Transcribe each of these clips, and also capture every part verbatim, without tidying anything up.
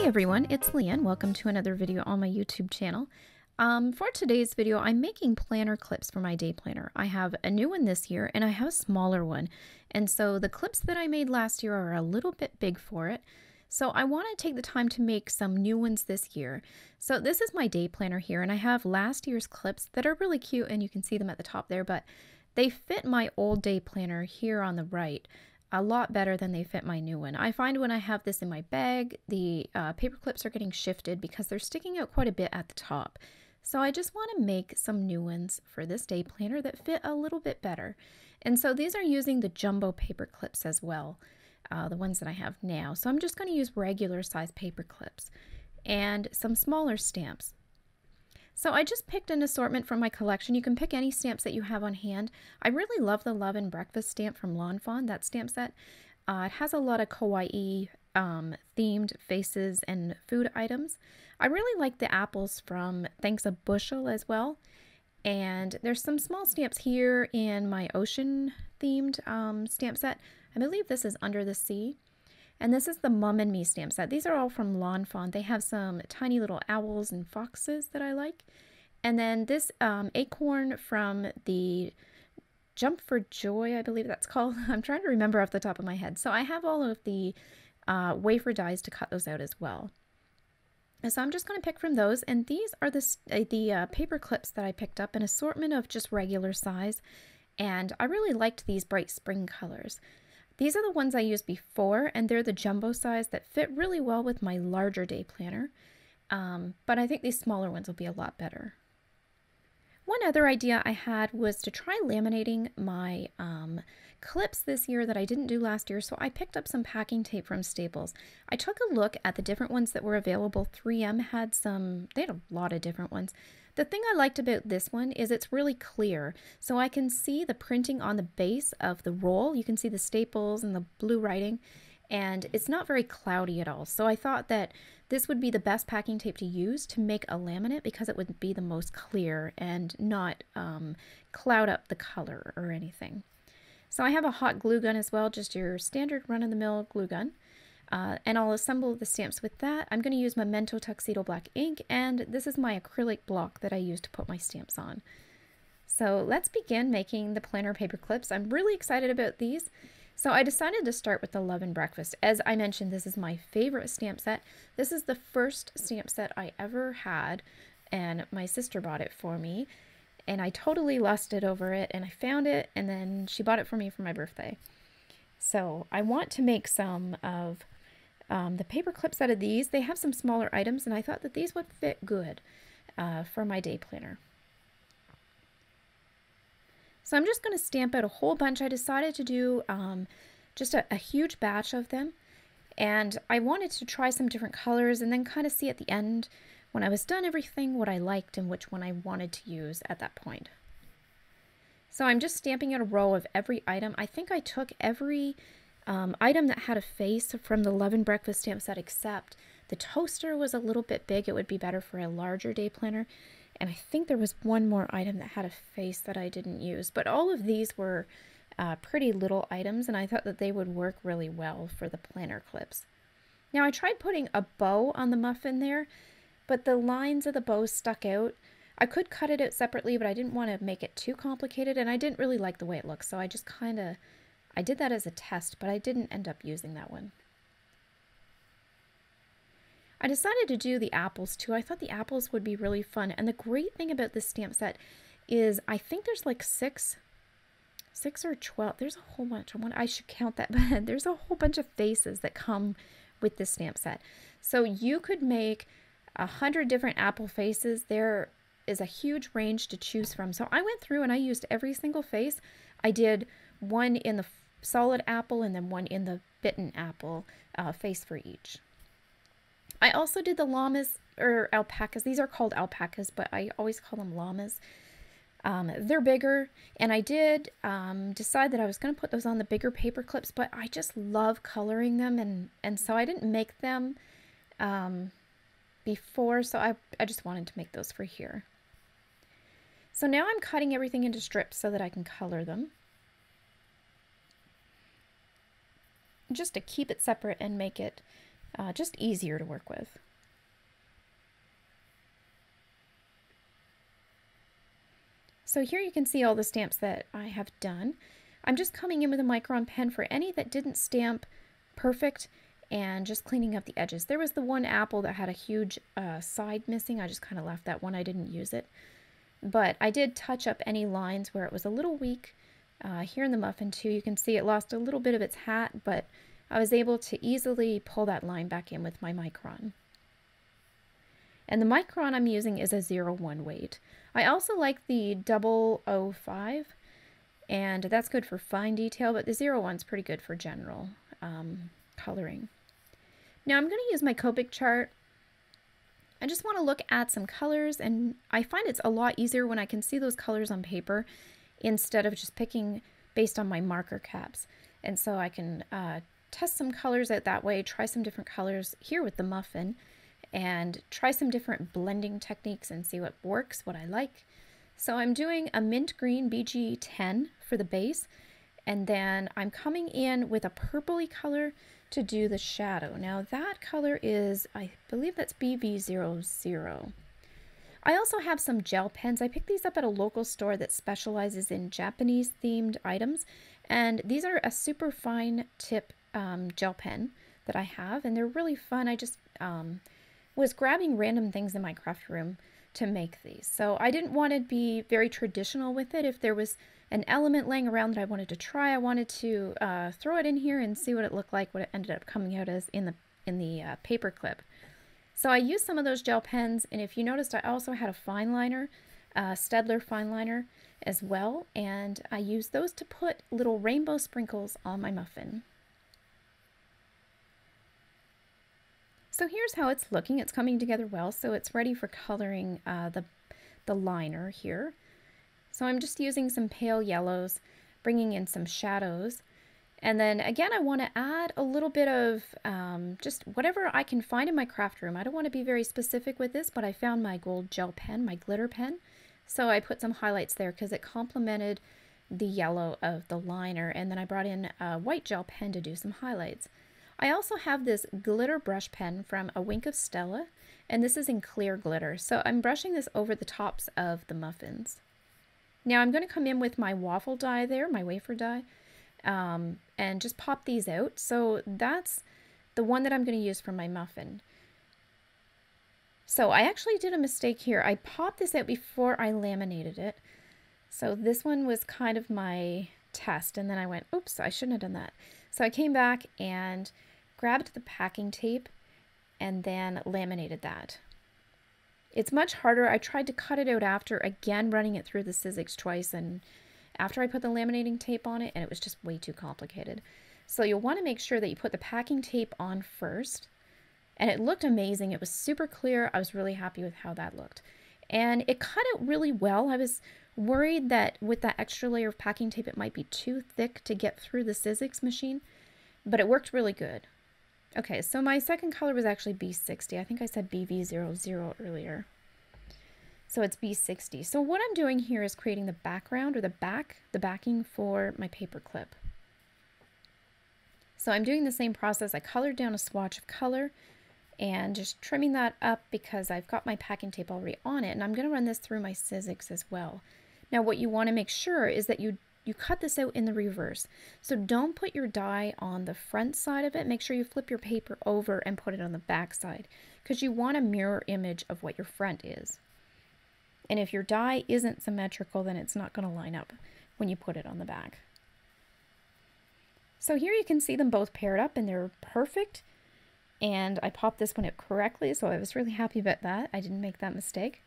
Hey everyone, it's Leanne. Welcome to another video on my YouTube channel. Um, for today's video, I'm making planner clips for my day planner. I have a new one this year and I have a smaller one. And so the clips that I made last year are a little bit big for it. So I want to take the time to make some new ones this year. So this is my day planner here and I have last year's clips that are really cute and you can see them at the top there, but they fit my old day planner here on the right a lot better than they fit my new one. I find when I have this in my bag, the uh, paper clips are getting shifted because they're sticking out quite a bit at the top. So I just want to make some new ones for this day planner that fit a little bit better. And so these are using the jumbo paper clips as well, uh, the ones that I have now. So I'm just going to use regular size paper clips and some smaller stamps. So I just picked an assortment from my collection. You can pick any stamps that you have on hand. I really love the Love and Breakfast stamp from Lawn Fawn, that stamp set. Uh, it has a lot of kawaii um, themed faces and food items. I really like the apples from Thanks a Bushel as well. And there's some small stamps here in my ocean themed um, stamp set. I believe this is Under the Sea. And this is the Mom and Me stamp set. These are all from Lawn Fawn. They have some tiny little owls and foxes that I like. And then this um, acorn from the Jump for Joy, I believe that's called. I'm trying to remember off the top of my head. So I have all of the uh, wafer dies to cut those out as well. And so I'm just going to pick from those. And these are the, uh, the uh, paper clips that I picked up, an assortment of just regular size. And I really liked these bright spring colors. These are the ones I used before, and they're the jumbo size that fit really well with my larger day planner, um, but I think these smaller ones will be a lot better. One other idea I had was to try laminating my um, clips this year that I didn't do last year, so I picked up some packing tape from Staples. I took a look at the different ones that were available. three M had some, they had a lot of different ones. The thing I liked about this one is it's really clear, so I can see the printing on the base of the roll. You can see the staples and the blue writing, and it's not very cloudy at all. So I thought that this would be the best packing tape to use to make a laminate because it would be the most clear and not um, cloud up the color or anything. So I have a hot glue gun as well, just your standard run-of-the-mill glue gun. Uh, and I'll assemble the stamps with that. I'm going to use Memento Tuxedo Black ink, and this is my acrylic block that I use to put my stamps on. So let's begin making the planner paper clips. I'm really excited about these. So I decided to start with the Love and Breakfast. As I mentioned, this is my favorite stamp set. This is the first stamp set I ever had, and my sister bought it for me. And I totally lusted over it, and I found it, and then she bought it for me for my birthday. So I want to make some of Um, the paper clips out of these. They have some smaller items, and I thought that these would fit good uh, for my day planner. So I'm just going to stamp out a whole bunch. I decided to do um, just a, a huge batch of them, and I wanted to try some different colors and then kind of see at the end when I was done everything what I liked and which one I wanted to use at that point. So I'm just stamping out a row of every item. I think I took every Um, item that had a face from the Love and Breakfast stamp set, except the toaster was a little bit big. It would be better for a larger day planner. And I think there was one more item that had a face that I didn't use. But all of these were uh, pretty little items, and I thought that they would work really well for the planner clips. Now, I tried putting a bow on the muffin there, but the lines of the bow stuck out. I could cut it out separately, but I didn't want to make it too complicated, and I didn't really like the way it looked, so I just kind of I did that as a test, but I didn't end up using that one. I decided to do the apples too. I thought the apples would be really fun. And the great thing about this stamp set is I think there's like six, six or twelve. There's a whole bunch. I should count that, but there's a whole bunch of faces that come with this stamp set. So you could make a hundred different apple faces. There is a huge range to choose from. So I went through and I used every single face. I did one in the solid apple and then one in the bitten apple uh, face for each. I also did the llamas or alpacas. These are called alpacas, but I always call them llamas. Um, they're bigger, and I did um, decide that I was going to put those on the bigger paper clips, but I just love coloring them, and, and so I didn't make them um, before, so I, I just wanted to make those for here. So now I'm cutting everything into strips so that I can color them, just to keep it separate and make it uh, just easier to work with. So here you can see all the stamps that I have done. I'm just coming in with a micron pen for any that didn't stamp perfect and just cleaning up the edges. There was the one apple that had a huge uh, side missing. I just kind of left that one. I didn't use it. But I did touch up any lines where it was a little weak. Uh, here in the muffin too, you can see it lost a little bit of its hat, but I was able to easily pull that line back in with my micron. And the micron I'm using is a zero one weight. I also like the double oh five, and that's good for fine detail, but the zero one's pretty good for general um, coloring. Now I'm going to use my Copic chart. I just want to look at some colors, and I find it's a lot easier when I can see those colors on paper instead of just picking based on my marker caps. And so I can uh, test some colors out that way, try some different colors here with the muffin, and try some different blending techniques and see what works, what I like. So I'm doing a mint green B G ten for the base, and then I'm coming in with a purpley color to do the shadow. Now that color is, I believe that's B V zero zero. I also have some gel pens. I picked these up at a local store that specializes in Japanese themed items, and these are a super fine tip um, gel pen that I have, and they're really fun. I just um, was grabbing random things in my craft room to make these. So I didn't want to be very traditional with it. If there was an element laying around that I wanted to try, I wanted to uh, throw it in here and see what it looked like, what it ended up coming out as in the, in the uh, paper clip. So I used some of those gel pens, and if you noticed, I also had a fine liner, uh, Staedtler fine liner as well, and I used those to put little rainbow sprinkles on my muffin. So here's how it's looking. It's coming together well, so it's ready for coloring uh, the, the liner here. So I'm just using some pale yellows, bringing in some shadows. And then again, I want to add a little bit of um, just whatever I can find in my craft room. I don't want to be very specific with this, but I found my gold gel pen, my glitter pen. So I put some highlights there because it complemented the yellow of the liner. And then I brought in a white gel pen to do some highlights. I also have this glitter brush pen from A Wink of Stella, and this is in clear glitter. So I'm brushing this over the tops of the muffins. Now I'm going to come in with my waffle die there, my wafer die, um, and just pop these out. So that's the one that I'm going to use for my muffin. So I actually did a mistake here. I popped this out before I laminated it. So this one was kind of my test, and then I went, oops, I shouldn't have done that. So I came back and grabbed the packing tape and then laminated that. It's much harder. I tried to cut it out after, again, running it through the Sizzix twice, and after I put the laminating tape on it, and it was just way too complicated. So you'll want to make sure that you put the packing tape on first, and it looked amazing. It was super clear. I was really happy with how that looked, and it cut out really well. I was worried that with that extra layer of packing tape, it might be too thick to get through the Sizzix machine, but it worked really good. Okay, so my second color was actually B sixty. I think I said B V zero zero earlier. So it's B sixty. So what I'm doing here is creating the background or the back, the backing for my paper clip. So I'm doing the same process. I colored down a swatch of color and just trimming that up because I've got my packing tape already on it, and I'm going to run this through my Sizzix as well. Now what you want to make sure is that you You cut this out in the reverse. So don't put your die on the front side of it. Make sure you flip your paper over and put it on the back side, because you want a mirror image of what your front is. And if your die isn't symmetrical, then it's not going to line up when you put it on the back. So here you can see them both paired up, and they're perfect. And I popped this one out correctly, so I was really happy about that. I didn't make that mistake.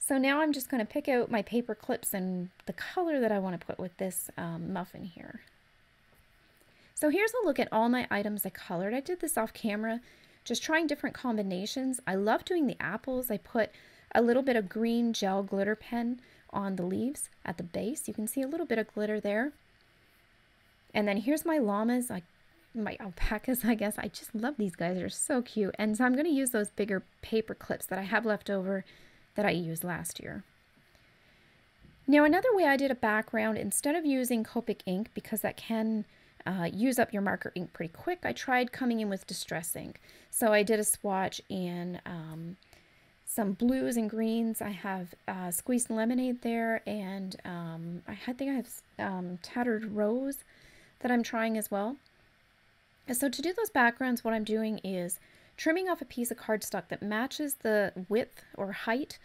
So now I'm just going to pick out my paper clips and the color that I want to put with this um, muffin here. So here's a look at all my items I colored. I did this off camera, just trying different combinations. I love doing the apples. I put a little bit of green gel glitter pen on the leaves at the base. You can see a little bit of glitter there. And then here's my llamas, I, my alpacas, I guess. I just love these guys. They're so cute. And so I'm going to use those bigger paper clips that I have left over that I used last year. Now another way I did a background, instead of using Copic ink, because that can uh, use up your marker ink pretty quick. I tried coming in with distress ink. So I did a swatch in um, some blues and greens. I have uh, squeezed lemonade there, and um, I think I have um, tattered rose that I'm trying as well. So to do those backgrounds, what I'm doing is trimming off a piece of cardstock that matches the width or height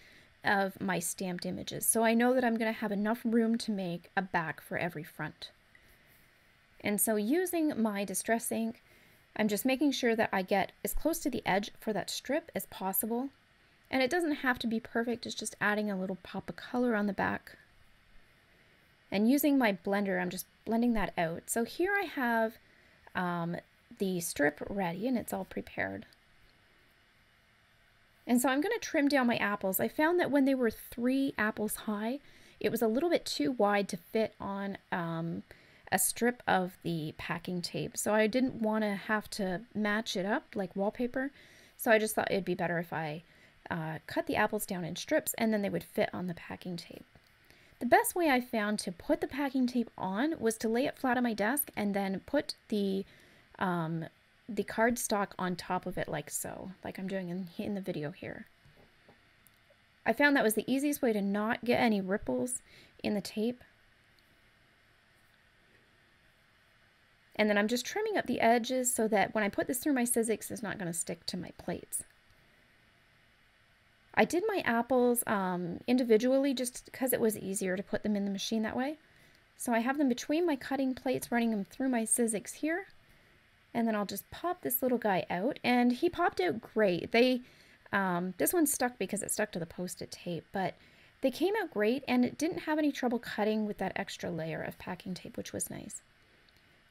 of my stamped images. So I know that I'm going to have enough room to make a back for every front. And so using my distress ink, I'm just making sure that I get as close to the edge for that strip as possible. And it doesn't have to be perfect, it's just adding a little pop of color on the back. And using my blender, I'm just blending that out. So here I have um, the strip ready and it's all prepared. And so I'm going to trim down my apples. I found that when they were three apples high, it was a little bit too wide to fit on um, a strip of the packing tape. So I didn't want to have to match it up like wallpaper. So I just thought it'd be better if I uh, cut the apples down in strips and then they would fit on the packing tape. The best way I found to put the packing tape on was to lay it flat on my desk and then put the um, the cardstock on top of it like so, like I'm doing in, in the video here. I found that was the easiest way to not get any ripples in the tape. And then I'm just trimming up the edges so that when I put this through my Sizzix, it's not going to stick to my plates. I did my apples um, individually just because it was easier to put them in the machine that way. So I have them between my cutting plates, running them through my Sizzix here. And then I'll just pop this little guy out, and he popped out great. They, um, this one stuck because it stuck to the Post-it tape, but they came out great, and it didn't have any trouble cutting with that extra layer of packing tape, which was nice.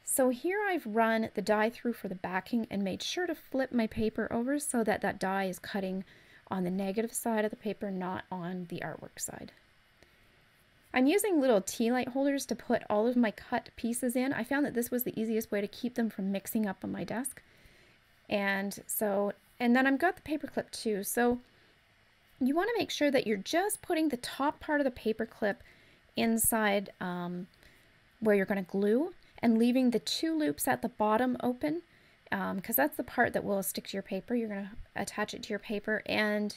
So here I've run the die through for the backing and made sure to flip my paper over so that that die is cutting on the negative side of the paper, not on the artwork side. I'm using little tea light holders to put all of my cut pieces in. I found that this was the easiest way to keep them from mixing up on my desk. And so, and then I've got the paper clip too. So you want to make sure that you're just putting the top part of the paper clip inside um, where you're going to glue and leaving the two loops at the bottom open because um, that's the part that will stick to your paper. You're going to attach it to your paper, and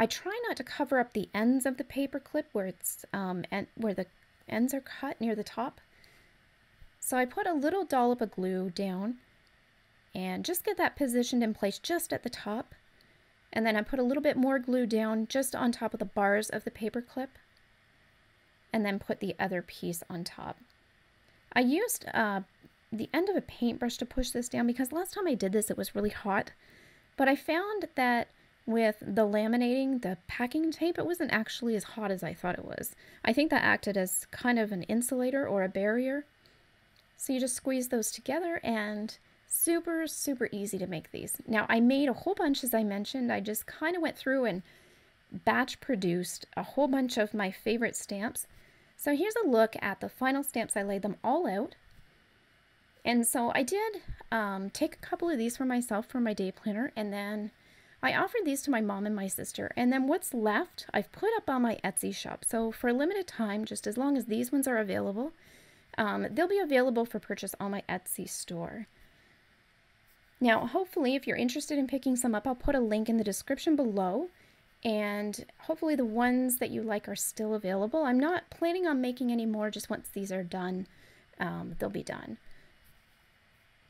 I try not to cover up the ends of the paper clip where it's um, and where the ends are cut near the top. So I put a little dollop of glue down and just get that positioned in place just at the top, and then I put a little bit more glue down just on top of the bars of the paper clip, and then put the other piece on top. I used uh, the end of a paintbrush to push this down because last time I did this it was really hot, but I found that with the laminating, the packing tape, it wasn't actually as hot as I thought it was. I think that acted as kind of an insulator or a barrier. So you just squeeze those together, and super, super easy to make these. Now I made a whole bunch, as I mentioned. I just kind of went through and batch produced a whole bunch of my favorite stamps. So here's a look at the final stamps. I laid them all out. And so I did um, take a couple of these for myself for my day planner, and then I offered these to my mom and my sister, and then what's left I've put up on my Etsy shop. So for a limited time, just as long as these ones are available, um, they'll be available for purchase on my Etsy store. Now, hopefully, if you're interested in picking some up, I'll put a link in the description below, and hopefully the ones that you like are still available. I'm not planning on making any more, just once these are done, um, they'll be done.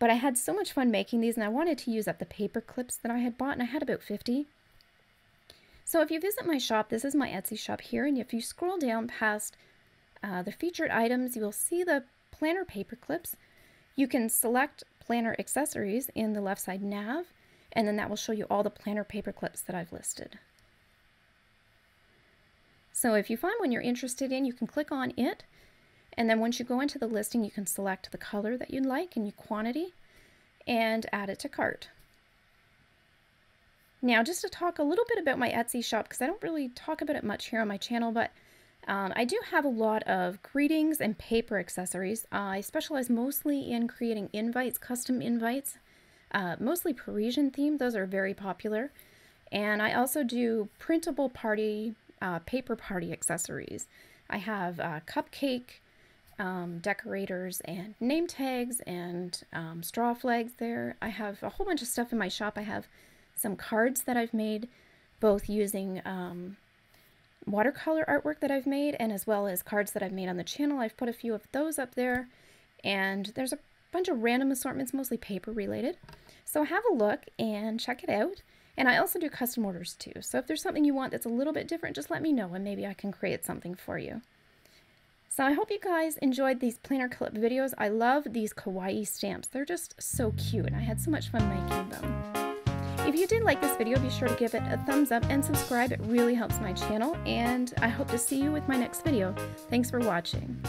But I had so much fun making these, and I wanted to use up the paper clips that I had bought, and I had about fifty. So if you visit my shop, this is my Etsy shop here, and if you scroll down past uh, the featured items, you will see the planner paper clips. You can select planner accessories in the left side nav, and then that will show you all the planner paper clips that I've listed. So if you find one you're interested in, you can click on it. And then once you go into the listing, you can select the color that you'd like and your quantity and add it to cart. Now, just to talk a little bit about my Etsy shop, because I don't really talk about it much here on my channel, but um, I do have a lot of greetings and paper accessories. Uh, I specialize mostly in creating invites, custom invites, uh, mostly Parisian themed. Those are very popular. And I also do printable party, uh, paper party accessories. I have uh, cupcake um, decorators and name tags and um, straw flags there. I have a whole bunch of stuff in my shop. I have some cards that I've made, both using um, watercolor artwork that I've made, and as well as cards that I've made on the channel. I've put a few of those up there, and there's a bunch of random assortments, mostly paper related. So have a look and check it out. And I also do custom orders too. So if there's something you want that's a little bit different, just let me know and maybe I can create something for you. So I hope you guys enjoyed these planner clip videos. I love these kawaii stamps. They're just so cute, and I had so much fun making them. If you did like this video, be sure to give it a thumbs up and subscribe. It really helps my channel, and I hope to see you with my next video. Thanks for watching.